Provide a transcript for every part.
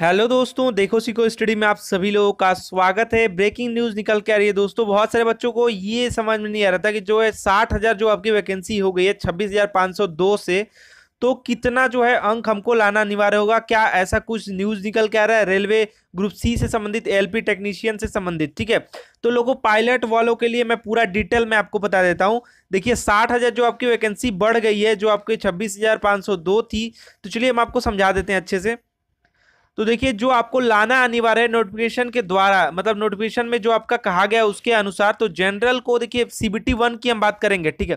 Hello दोस्तों, देखो सीखो स्टडी में आप सभी लोगों का स्वागत है। ब्रेकिंग न्यूज़ निकल के आ रही है दोस्तों। बहुत सारे बच्चों को ये समझ में नहीं आ रहा था कि जो है 60,000 जो आपकी वैकेंसी हो गई है 26,502 से, तो कितना जो है अंक हमको लाना अनिवार्य होगा। क्या ऐसा कुछ न्यूज़ निकल के आ रहा है रेलवे ग्रुप सी से संबंधित, एलपी टेक्नीशियन से संबंधित, ठीक है। तो लोगों पायलट वालों के लिए मैं पूरा डिटेल में आपको बता देता हूं। देखिए 60,000 जो आपकी वैकेंसी बढ़ गई है, जो आपकी 26,502 थी, तो चलिए हम आपको समझा देते हैं अच्छे से। तो देखिए जो आपको लाना अनिवार्य है नोटिफिकेशन के द्वारा, मतलब नोटिफिकेशन में जो आपका कहा गया है उसके अनुसार, तो जनरल को देखिए CBT 1 की हम बात करेंगे, ठीक है।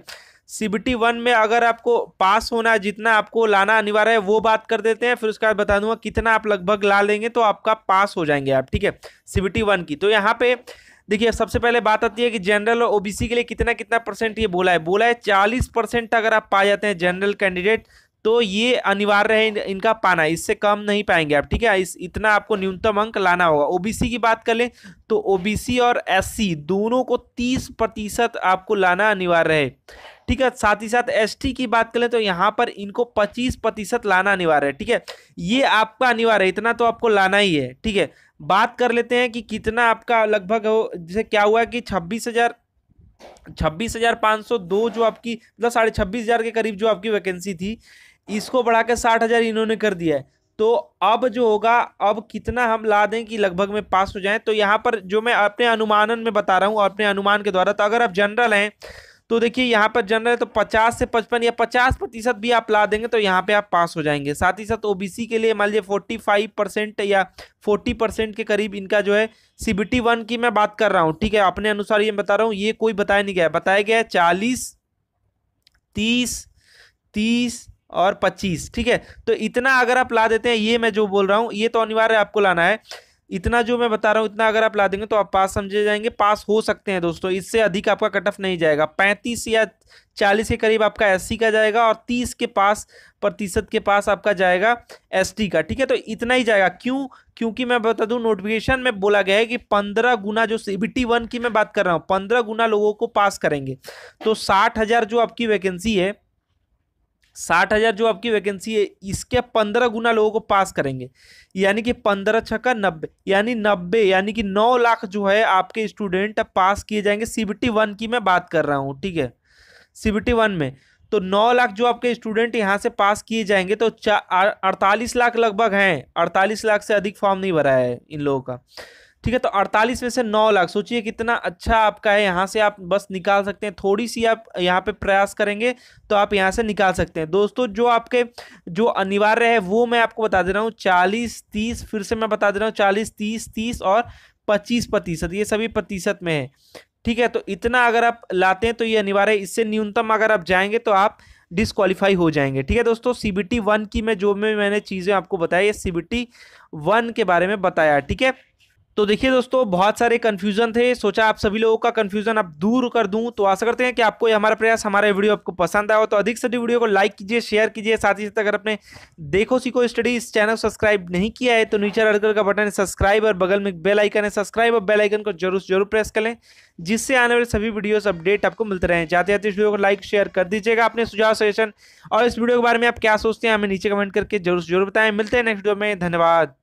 CBT 1 में अगर आपको पास होना है, जितना आपको लाना अनिवार्य है वो बात कर देते हैं, फिर उसके बाद बता दूंगा कितना आप लगभग ला लेंगे तो आपका पास हो जाएंगे आप, ठीक है, CBT 1 की। तो यहाँ पे देखिए सबसे पहले बात आती है कि जनरल और OBC के लिए कितना कितना परसेंट ये बोला है 40% अगर आप पाए जाते हैं जनरल कैंडिडेट तो ये अनिवार्य है इनका पाना, इससे कम नहीं पाएंगे आप, ठीक है। इतना आपको न्यूनतम अंक लाना होगा। OBC की बात कर लें तो OBC और SC दोनों को 30% आपको लाना अनिवार्य है, ठीक है। साथ ही साथ ST की बात कर लें तो यहाँ पर इनको 25% लाना अनिवार्य है, ठीक है। ये आपका अनिवार्य है, इतना तो आपको लाना ही है, ठीक है। बात कर लेते हैं कि कितना आपका लगभग हो, जैसे क्या हुआ कि 26,502 जो आपकी, मतलब 26,500 के करीब जो आपकी वैकेंसी थी, इसको बढ़ा के 60,000 इन्होंने कर दिया है। तो अब जो होगा, अब कितना हम ला दें कि लगभग में पास हो जाएं, तो यहाँ पर जो मैं अपने अनुमानन में बता रहा हूँ, अपने अनुमान के द्वारा, तो अगर आप जनरल हैं तो देखिए यहाँ पर जनरल तो 50 से 55 या 50% भी आप ला देंगे तो यहाँ पे आप पास हो जाएंगे। साथ ही साथ OBC के लिए मान लीजिए 45% या 40% के करीब इनका जो है CBT 1 की मैं बात कर रहा हूँ, ठीक है। अपने अनुसार ये बता रहा हूँ, ये कोई बताया नहीं गया, बताया गया है 40, 30, 30 और 25, ठीक है। तो इतना अगर आप ला देते हैं, ये मैं जो बोल रहा हूँ ये तो अनिवार्य आपको लाना है, इतना जो मैं बता रहा हूँ इतना अगर आप ला देंगे तो आप पास समझे जाएंगे, पास हो सकते हैं दोस्तों। इससे अधिक आपका कट ऑफ नहीं जाएगा। 35 या 40 के करीब आपका SC का जाएगा और 30% के पास आपका जाएगा ST का, ठीक है। तो इतना ही जाएगा, क्यों? क्योंकि मैं बता दूं नोटिफिकेशन में बोला गया है कि 15 गुना, जो CBT 1 की मैं बात कर रहा हूँ, 15 गुना लोगों को पास करेंगे। तो 60,000 जो आपकी वैकेंसी है, 60,000 जो आपकी वैकेंसी है, इसके 15 गुना लोगों को पास करेंगे, यानी कि 15×6 का 90, यानी 90, यानी कि 9 लाख जो है आपके स्टूडेंट पास किए जाएंगे। CBT 1 की मैं बात कर रहा हूँ, ठीक है, CBT 1 में। तो 9 लाख जो आपके स्टूडेंट यहाँ से पास किए जाएंगे, तो 48 लाख लगभग हैं, 48 लाख से अधिक फॉर्म नहीं भरा है इन लोगों का, ठीक है। तो 48 में से 9 लाख, सोचिए कितना अच्छा आपका है, यहाँ से आप बस निकाल सकते हैं। थोड़ी सी आप यहाँ पे प्रयास करेंगे तो आप यहाँ से निकाल सकते हैं दोस्तों। जो आपके जो अनिवार्य है वो मैं आपको बता दे रहा हूँ, 40, 30, फिर से मैं बता दे रहा हूँ 40, 30, 30 और 25%, ये सभी प्रतिशत में है, ठीक है। तो इतना अगर आप लाते हैं तो ये अनिवार्य है, इससे न्यूनतम अगर आप जाएंगे तो आप डिस्क्वालीफाई हो जाएंगे, ठीक है दोस्तों। CBT 1 की मैं जो मैंने चीज़ें आपको बताई है, CBT 1 के बारे में बताया, ठीक है। तो देखिए दोस्तों बहुत सारे कन्फ्यूजन थे, सोचा आप सभी लोगों का कन्फ्यूजन अब दूर कर दूं। तो आशा करते हैं कि आपको हमारा प्रयास, हमारा वीडियो आपको पसंद आया हो। तो अधिक से अधिक वीडियो को लाइक कीजिए, शेयर कीजिए। साथ ही साथ अगर आपने देखो सीखो स्टडी इस चैनल को सब्सक्राइब नहीं किया है तो नीचे रेड कलर का बटन है सब्सक्राइब, और बगल में बेल आइकन है सब्सक्राइब, और बेल आइकन को जरूर प्रेस कर लें, जिससे आने वाले सभी वीडियोस अपडेट आपको मिलते रहें। जाते इस वीडियो को लाइक शेयर कर दीजिएगा। अपने सुझाव सजेशन और इस वीडियो के बारे में आप क्या सोचते हैं हमें नीचे कमेंट करके जरूर बताएं। मिलते हैं नेक्स्ट वीडियो में, धन्यवाद।